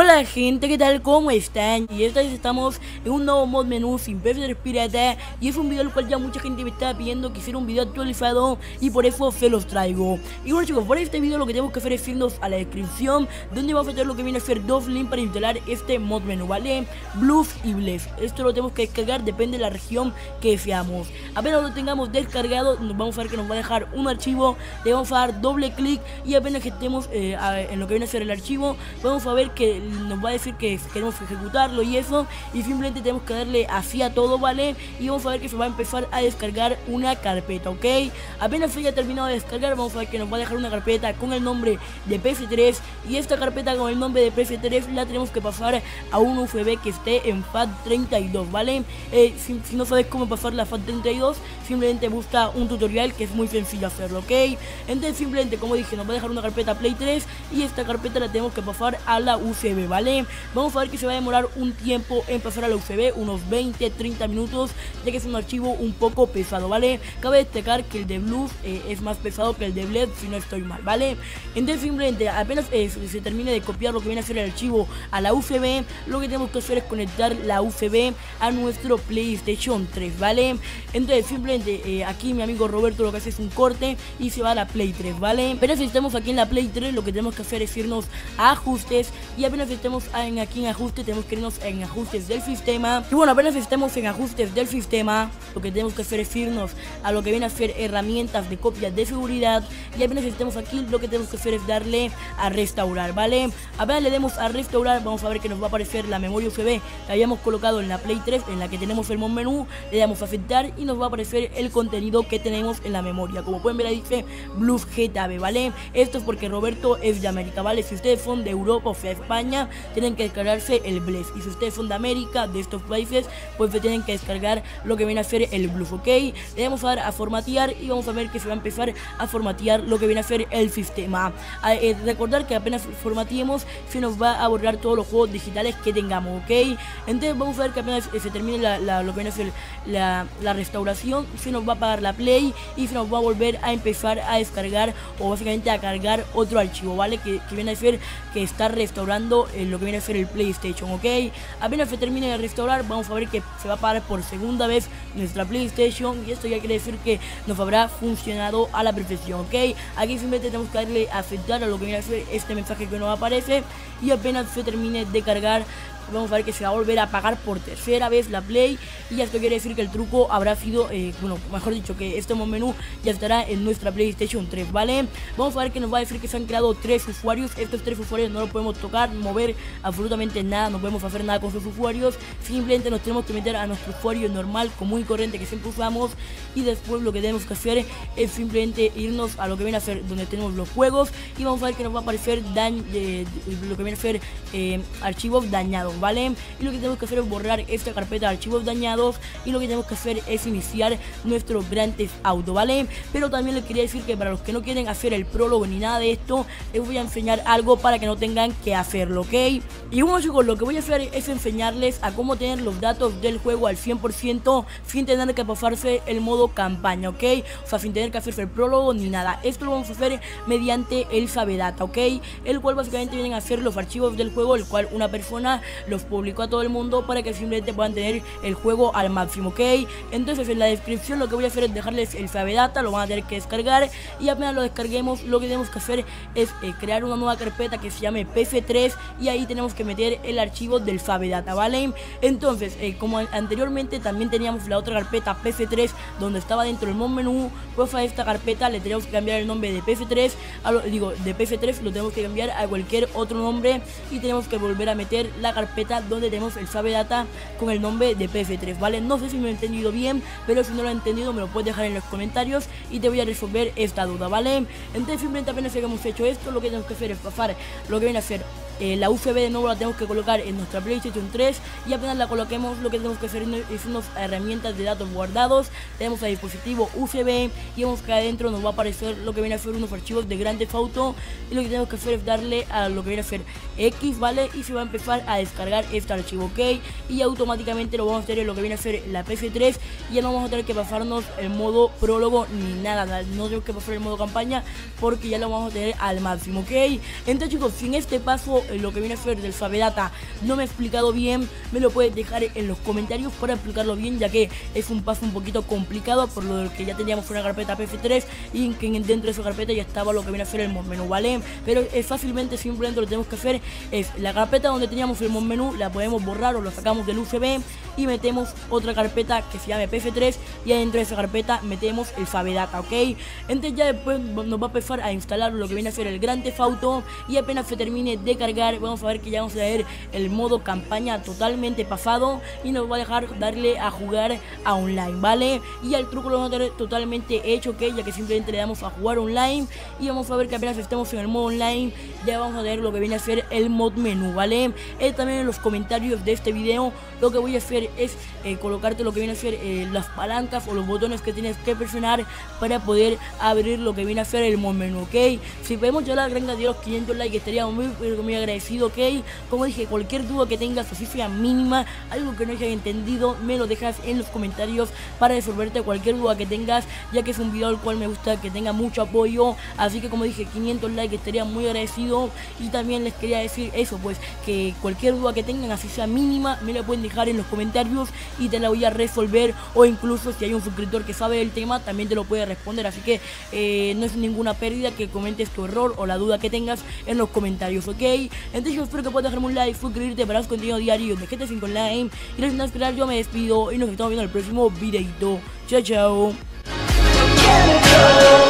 Hola gente, ¿qué tal? ¿Cómo están? Y esta vez estamos en un nuevo mod menú sin PVs pirata. Y es un video al cual ya mucha gente me estaba pidiendo que hiciera un video actualizado, y por eso se los traigo. Y bueno chicos, para este video lo que tenemos que hacer es irnos a la descripción, donde vamos a tener lo que viene a ser dos links para instalar este mod menú, ¿vale? Blues y Bless. Esto lo tenemos que descargar, depende de la región que deseamos. Apenas lo tengamos descargado, vamos a ver que nos va a dejar un archivo. Le vamos a dar doble clic y apenas que estemos en lo que viene a ser el archivo, vamos a ver que nos va a decir que queremos ejecutarlo y eso, y simplemente tenemos que darle así a todo, ¿vale? Y vamos a ver que se va a empezar a descargar una carpeta, ¿ok? Apenas se haya terminado de descargar, vamos a ver que nos va a dejar una carpeta con el nombre de PS3, y esta carpeta con el nombre de PS3 la tenemos que pasar a un USB que esté en FAT32, ¿vale? Si no sabes cómo pasar la FAT32, simplemente busca un tutorial que es muy sencillo hacerlo, ¿ok? Entonces simplemente, como dije, nos va a dejar una carpeta Play 3 y esta carpeta la tenemos que pasar a la USB, ¿vale? Vamos a ver que se va a demorar un tiempo en pasar a la USB, unos 20-30 minutos, ya que es un archivo un poco pesado, ¿vale? Cabe destacar que el de Blues es más pesado que el de Bled, si no estoy mal, ¿vale? Entonces simplemente apenas se termine de copiar lo que viene a ser el archivo a la USB, lo que tenemos que hacer es conectar la USB a nuestro PlayStation 3, ¿vale? Entonces simplemente aquí mi amigo Roberto lo que hace es un corte y se va a la Play 3, ¿vale? Pero si estamos aquí en la Play 3, lo que tenemos que hacer es irnos a ajustes, y apenas estemos aquí en ajustes, tenemos que irnos en ajustes del sistema. Y bueno, apenas estemos en ajustes del sistema, lo que tenemos que hacer es irnos a lo que viene a ser herramientas de copia de seguridad, y apenas estemos aquí, lo que tenemos que hacer es darle a restaurar, ¿vale? Apenas le demos a restaurar, vamos a ver que nos va a aparecer la memoria USB que habíamos colocado en la Play 3, en la que tenemos el mod menú. Le damos a aceptar y nos va a aparecer el contenido que tenemos en la memoria. Como pueden ver, ahí dice BLUS GTAB, ¿vale? Esto es porque Roberto es de América, ¿vale? Si ustedes son de Europa, o sea, España, tienen que descargarse el Bless, y si ustedes son de América, de estos países, pues se tienen que descargar lo que viene a ser el Blues, ¿ok? Le vamos a dar a formatear y vamos a ver que se va a empezar a formatear lo que viene a ser el sistema. Recordar que apenas formateemos se nos va a borrar todos los juegos digitales que tengamos, ¿ok? Entonces vamos a ver que apenas se termine lo que viene a ser la restauración, se nos va a apagar la Play y se nos va a volver a empezar a descargar, o básicamente a cargar otro archivo, ¿vale? Que viene a ser que está restaurando lo que viene a ser el PlayStation, ¿ok? Apenas se termine de restaurar, vamos a ver que se va a parar por segunda vez nuestra PlayStation, y esto ya quiere decir que nos habrá funcionado a la perfección, ¿ok? Aquí simplemente tenemos que darle a aceptar a lo que viene a ser este mensaje que nos aparece, y apenas se termine de cargar, vamos a ver que se va a volver a apagar por tercera vez la Play, y esto quiere decir que el truco habrá sido, bueno, mejor dicho, que este menú ya estará en nuestra PlayStation 3, ¿vale? Vamos a ver que nos va a decir que se han creado 3 usuarios. Estos 3 usuarios no los podemos tocar, mover absolutamente nada, no podemos hacer nada con sus usuarios, simplemente nos tenemos que meter a nuestro usuario normal, común y corriente que siempre usamos, y después lo que tenemos que hacer es simplemente irnos a lo que viene a ser donde tenemos los juegos, y vamos a ver que nos va a aparecer lo que viene a ser archivos dañados, ¿vale? Y lo que tenemos que hacer es borrar esta carpeta de archivos dañados, y lo que tenemos que hacer es iniciar nuestro Grand Theft Auto, ¿vale? Pero también les quería decir que para los que no quieren hacer el prólogo ni nada de esto, les voy a enseñar algo para que no tengan que hacerlo, ¿ok? Y bueno chicos, lo que voy a hacer es enseñarles a cómo tener los datos del juego al 100% sin tener que pasarse el modo campaña, ¿ok? O sea, sin tener que hacerse el prólogo ni nada. Esto lo vamos a hacer mediante el Savedata, ¿ok? El cual básicamente vienen a ser los archivos del juego, el cual una persona los publicó a todo el mundo para que simplemente puedan tener el juego al máximo, ¿ok? Entonces en la descripción lo que voy a hacer es dejarles el Savedata, lo van a tener que descargar, y apenas lo descarguemos, lo que tenemos que hacer es crear una nueva carpeta que se llame PS3, y ahí tenemos que meter el archivo del Savedata, ¿vale? Entonces como anteriormente también teníamos la otra carpeta PS3 donde estaba dentro el mod menú, pues a esta carpeta le tenemos que cambiar el nombre de PS3, lo tenemos que cambiar a cualquier otro nombre, y tenemos que volver a meter la carpeta donde tenemos el Savedata con el nombre de PS3, ¿vale? No sé si me he entendido bien, pero si no lo he entendido me lo puedes dejar en los comentarios y te voy a resolver esta duda, ¿vale? Entonces simplemente apenas hayamos hecho esto, lo que tenemos que hacer es pasar lo que viene a ser La UFB de nuevo la tenemos que colocar en nuestra PlayStation 3 y apenas la coloquemos, lo que tenemos que hacer es unas herramientas de datos guardados. Tenemos el dispositivo UFB y vemos que adentro nos va a aparecer lo que viene a ser unos archivos de Grand Theft Auto, y lo que tenemos que hacer es darle a lo que viene a ser X, ¿vale? Y se va a empezar a descargar este archivo, ok, y automáticamente lo vamos a hacer en lo que viene a ser la PS3. Ya no vamos a tener que pasarnos el modo prólogo ni nada, no tenemos que pasar el modo campaña porque ya lo vamos a tener al máximo, ok. Entonces chicos, si en este paso lo que viene a ser del Sabedata no me he explicado bien, me lo puedes dejar en los comentarios para explicarlo bien, ya que es un paso un poquito complicado, por lo que ya teníamos una carpeta PS3 y que dentro de esa carpeta ya estaba lo que viene a ser el menú, ¿vale? Pero fácilmente, simplemente lo que tenemos que hacer es la carpeta donde teníamos el menú la podemos borrar o lo sacamos del USB y metemos otra carpeta que se llame PS3 y adentro de esa carpeta metemos el Fabedata, ok. Entonces ya después nos va a empezar a instalar lo que viene a ser el Grand Theft Auto, y apenas se termine de cargar vamos a ver que ya vamos a ver el modo campaña totalmente pasado y nos va a dejar darle a jugar a online, ¿vale? Y al truco lo vamos a tener totalmente hecho, ok, ya que simplemente le damos a jugar online y vamos a ver que apenas estemos en el modo online ya vamos a ver lo que viene a ser el mod menú, ¿vale? También en los comentarios de este video lo que voy a hacer es colocarte lo que viene a ser las palancas o los botones que tienes que presionar para poder abrir lo que viene a ser el mod menú, ok. Si podemos llegar a la gran de los 500 likes estaría muy agradecido, ok. Como dije, cualquier duda que tengas, así sea mínima, algo que no hayas entendido, me lo dejas en los comentarios para resolverte cualquier duda que tengas, ya que es un video al cual me gusta que tenga mucho apoyo. Así que como dije, 500 likes estaría muy agradecido, y también les quería decir eso, pues que cualquier duda que tengan, así sea mínima, me la pueden dejar en los comentarios y te la voy a resolver, o incluso si hay un suscriptor que sabe del tema también te lo puede responder. Así que no es ninguna pérdida que comentes tu error o la duda que tengas en los comentarios, ok. Entonces yo espero que puedas dejarme un like, suscribirte para los contenidos diarios de GTA 5 Online, y al final yo me despido y nos estamos viendo en el próximo videito. Chao, chao.